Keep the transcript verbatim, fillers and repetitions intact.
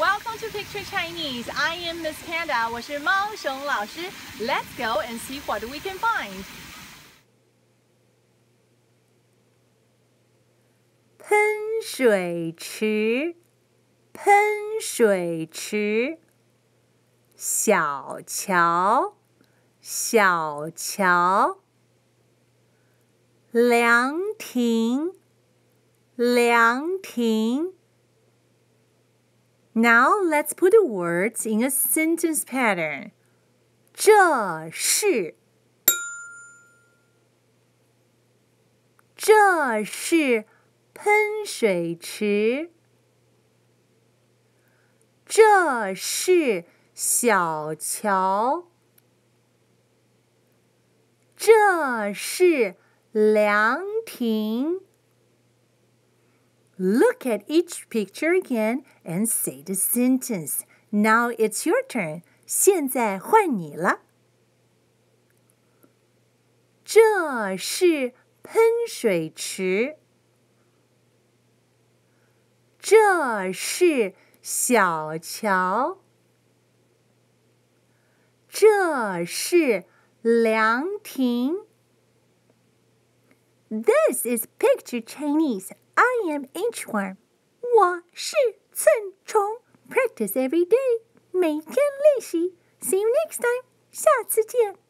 Welcome to Picture Chinese. I am Miss Panda. 我是猫熊老师. Let's go and see what we can find. 喷水池，喷水池。小桥，小桥。凉亭，凉亭。 Now let's put the words in a sentence pattern. 这是，这是喷水池。这是小桥。这是凉亭。 Look at each picture again and say the sentence. Now it's your turn. 现在换你了。这是喷水池。这是小桥。这是凉亭。This is Picture Chinese. I am Inchworm. 我是蹭虫. Practice every day. 每天练习. See you next time. 下次见。